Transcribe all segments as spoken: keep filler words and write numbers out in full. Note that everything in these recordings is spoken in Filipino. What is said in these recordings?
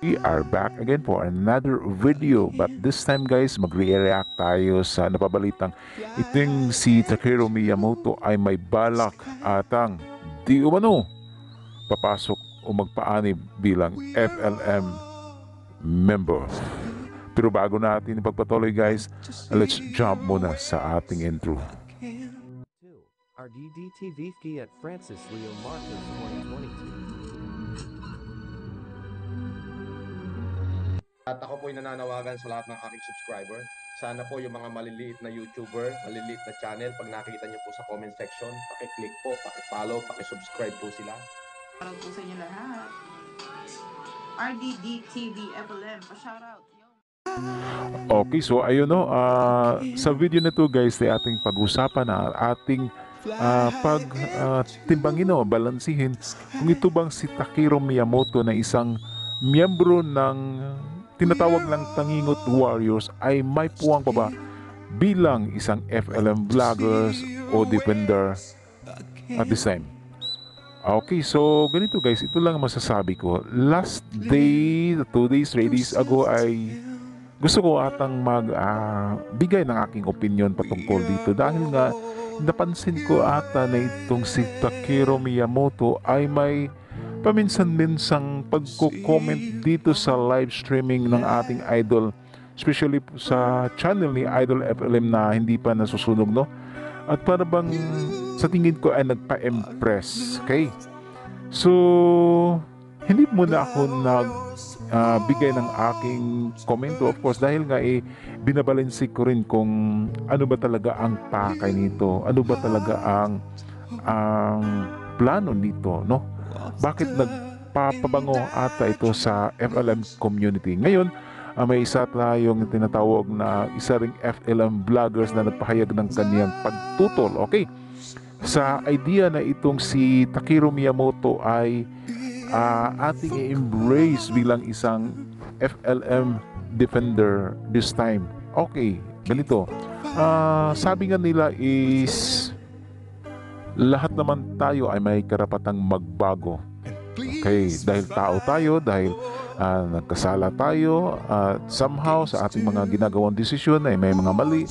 We are back again for another video, but this time guys magre-react tayo sa napabalitang iting si Takeru Miyamoto ay may balak atang di umano papasok o magpaanib bilang F L M member. Pero bago natin ipagpatuloy guys, let's jump muna sa ating intro. R D D T V at Francis Leo Marcos twenty twenty-two. At ako po'y nananawagan sa lahat ng aking subscriber. Sana po yung mga maliliit na YouTuber, maliliit na channel, pag nakita nyo po sa comment section, pakiclick po, pakifollow, pakisubscribe po sila. Hello po sa inyo lahat. R D D T V F L M, pa-shoutout. Okay, so ayun no, uh, sa video na to guys, ay ating pag-usapan na ating Uh, pag uh, timbangin o balansihin kung ito bang si Takeru Miyamoto na isang miyembro ng tinatawag lang Tangingot Warriors ay may puwang pa ba bilang isang F L M vloggers o defender at this time. Okay, so ganito guys, ito lang masasabi ko. Last day, two days, three days ago ay gusto ko atang magbigay uh, ng aking opinion patungkol dito dahil nga napansin ko ata na itong si Takeru Miyamoto ay may paminsan-minsang pagko-comment dito sa live streaming ng ating idol, especially sa channel ni Idol F L M na hindi pa nasusunog, no? At para bang sa tingin ko ay nagpa-impress, okay? So, hindi muna ako nagbigay uh, ng aking komento, of course, dahil nga eh, binabalansik ko rin kung ano ba talaga ang pakay nito, ano ba talaga ang, ang plano nito, no? Bakit nagpapabango ata ito sa F L M community? Ngayon, uh, may isa tayong tinatawag na isa ring F L M vloggers na nagpahayag ng kaniyang pagtutol, okay? Sa idea na itong si Takeru Miyamoto ay Uh, ating i-embrace bilang isang F L M defender this time. Okay, ganito. Uh, sabi nga nila is lahat naman tayo ay may karapatang magbago. Okay, dahil tao tayo, dahil uh, nagkasala tayo, at uh, somehow sa ating mga ginagawang desisyon ay may mga mali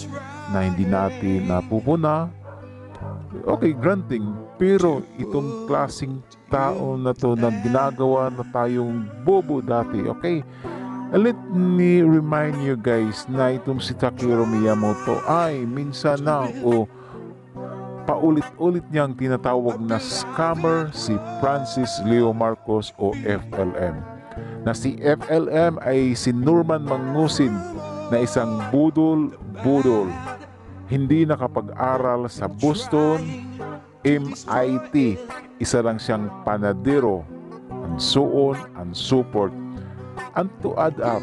na hindi natin napupuna. Okay, granting, pero itong klaseng tao na to na ginagawa na tayong bobo dati, okay? Let me remind you guys na itong si Takeru Miyamoto ay minsan na o paulit-ulit niyang tinatawag na scammer si Francis Leo Marcos o F L M. Na si F L M ay si Norman Mangusin na isang budol-budol. Hindi nakapag-aral sa Boston, M I T, isa lang siyang panadero, and so on and so forth. And to add up,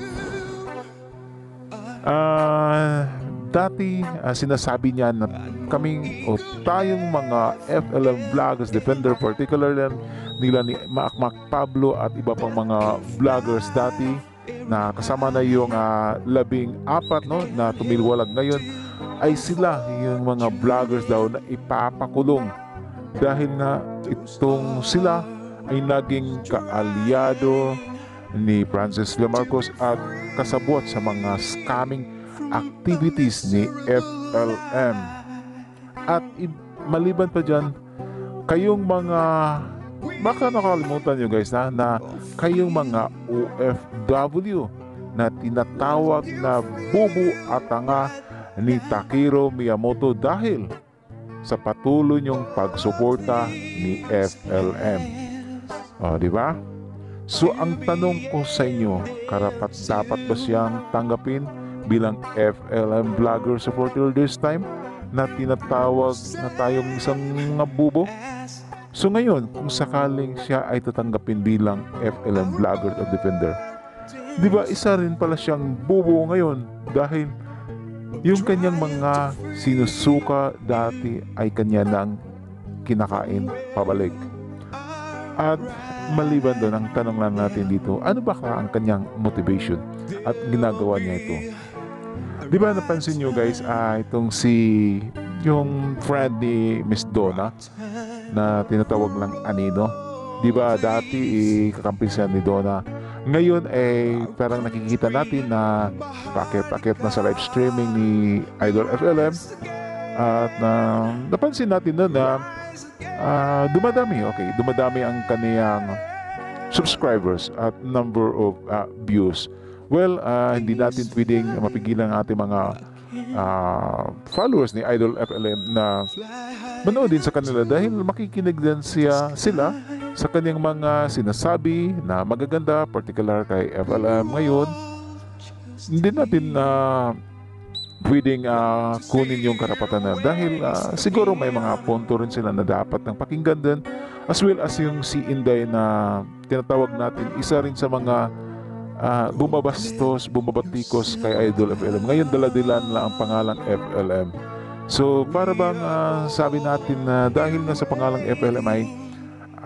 uh, dati uh, sinasabi niya na kaming o tayong mga F L M vloggers, defender particularly nila ni Makmak Pablo at iba pang mga vloggers dati na kasama na yung uh, labing apat no, na tumilwalag ngayon, ay sila yung mga vloggers daw na ipapakulong dahil na itong sila ay naging kaalyado ni Francis Leo Marcos at kasabot sa mga scamming activities ni F L M. At maliban pa dyan, kayong mga, baka nakalimutan nyo guys na, na kayong mga O F W na tinatawag na bubu at tanga ni Takeru Miyamoto dahil sa patuloy niyong pagsuporta ni F L M. O, di ba? So, ang tanong ko sa inyo, karapat dapat ba siyang tanggapin bilang F L M vlogger supporter this time na tinatawag na tayong isang nabubo? So, ngayon, kung sakaling siya ay tatanggapin bilang F L M vlogger at defender, di ba isa rin pala siyang bubo ngayon dahil yung kanyang mga sinusuka dati ay kanya nang kinakain pabalik. At maliban doon, ang tanong lang natin dito, ano ba ka ang kanyang motivation at ginagawa niya ito? Di ba napansin nyo guys, ah, itong si yung Freddy Miss Donna na tinatawag lang Anino. Di ba dati eh, kakampi siya ni Donna Ngayon ay eh, parang nakikita natin na paket-paket na sa live streaming ni Idol F L M at uh, napansin natin na na uh, dumadami, okay, dumadami ang kaniyang subscribers at number of uh, views. Well, uh, hindi natin pwedeng mapigilan ang ating mga uh, followers ni Idol F L M na manood din sa kanila dahil makikinig din siya, sila sa kanyang mga sinasabi na magaganda, particular kay F L M ngayon. Hindi natin na uh, pwedeng uh, kunin yung karapatan na dahil uh, siguro may mga punto rin sila na dapat ng pakinggan din, as well as yung si Inday na tinatawag natin, isa rin sa mga uh, bumabastos, bumabatikos kay Idol F L M. Ngayon daladilan lang ang pangalang F L M. So para bang uh, sabi natin na uh, dahil na sa pangalang F L M ay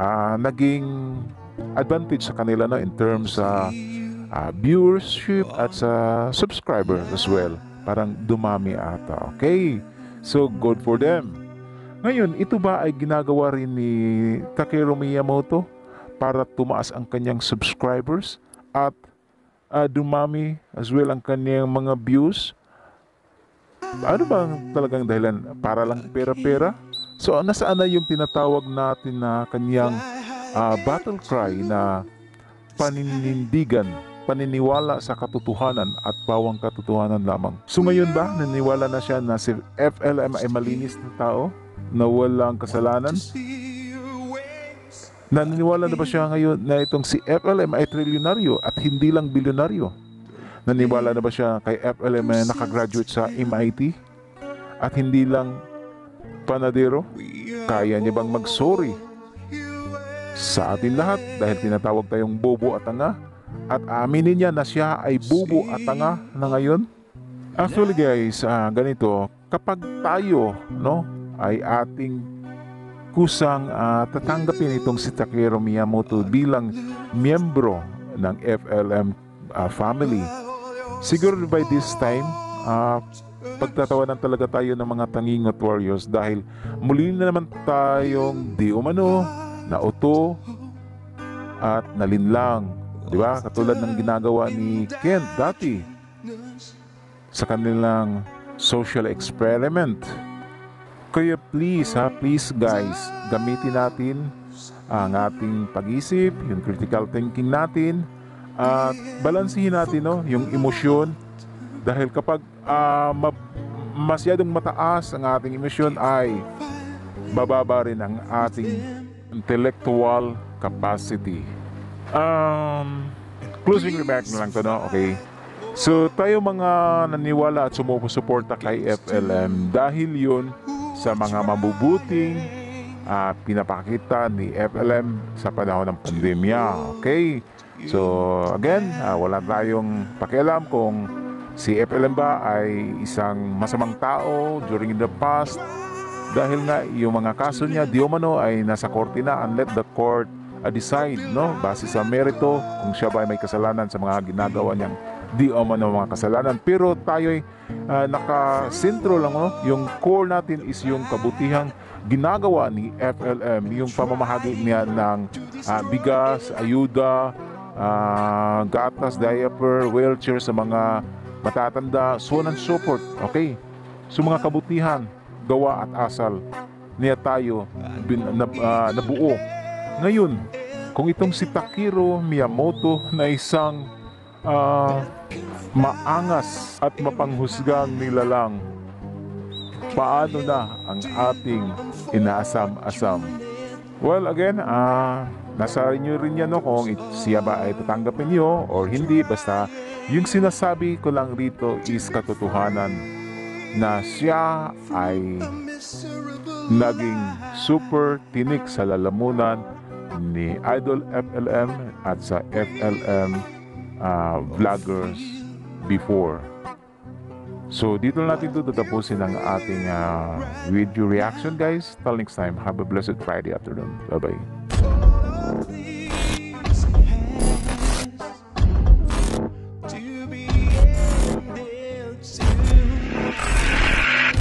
Uh, naging advantage sa kanila na in terms sa uh, uh, viewership at sa uh, subscriber as well. Parang dumami ata. Okay? So, good for them. Ngayon, ito ba ay ginagawa rin ni Takeru Miyamoto para tumaas ang kanyang subscribers at uh, dumami as well ang kanyang mga views? Ano bang talagang dahilan? Para lang pera-pera? So, nasaan na yung tinatawag natin na kanyang uh, battle cry na paninindigan, paniniwala sa katotohanan at bawang katotohanan lamang? So, ngayon ba, naniniwala na siya na si F L M ay malinis na tao na walang kasalanan? Naniniwala na ba siya ngayon na itong si F L M ay trilyonaryo at hindi lang bilyonaryo? Naniniwala na ba siya kay F L M ay nakagraduate sa M I T at hindi lang panadero? Kaya niya bang mag-sorry sa atin lahat dahil tinatawag tayong bobo at tanga, at aminin niya na siya ay bobo at tanga na ngayon? Actually guys, uh, ganito, kapag tayo no ay ating kusang uh, tatanggapin itong si Takeru Miyamoto bilang miyembro ng F L M uh, family, siguro by this time uh, pagtatawanan talaga tayo ng mga Tangingot Warriors dahil muli na naman tayong di umano nauto at nalinlang, di ba? Katulad ng ginagawa ni Kent dati sa kanilang social experiment. Kaya please ha, please guys, gamitin natin ang ating pag-isip, yung critical thinking natin, at balansihin natin no, yung emosyon. Dahil kapag uh, ma masyadong mataas ang ating emosyon ay bababa rin ang ating intellectual capacity. Um, closing remark na lang to, no? Okay. So tayo mga naniwala at sumusuporta kay F L M dahil yun sa mga mabubuting uh, pinapakita ni F L M sa panahon ng pandemya. Okay. So again, uh, wala tayong pakialam kung si F L M ba ay isang masamang tao during the past dahil nga yung mga kaso niya di umano ay nasa korte na, and let the court uh, decide no base sa merito kung siya ba ay may kasalanan sa mga ginagawa niyang di umano mga kasalanan. Pero tayo ay uh, nakasentro lang no, yung core natin is yung kabutihang ginagawa ni F L M, yung pamamahagi niya ng uh, bigas, ayuda, uh, gatas, diaper, wheelchair sa mga matatanda, so on and so forth. Okay? So mga kabutihan, gawa at asal niya tayo bin, na, uh, nabuo. Ngayon, kung itong si Takeru Miyamoto na isang uh, maangas at mapanghusgang nilalang, paano na ang ating inaasam-asam? Well, again, ah... Uh, nasa inyo rin yan no, kung siya ba ay tatanggapin niyo or hindi. Basta yung sinasabi ko lang rito is katotohanan na siya ay naging super tinik sa lalamunan ni Idol F L M at sa F L M uh, vloggers before. So dito natin ito tatapusin ang ating uh, video reaction guys. Till next time, have a blessed Friday afternoon. Bye bye.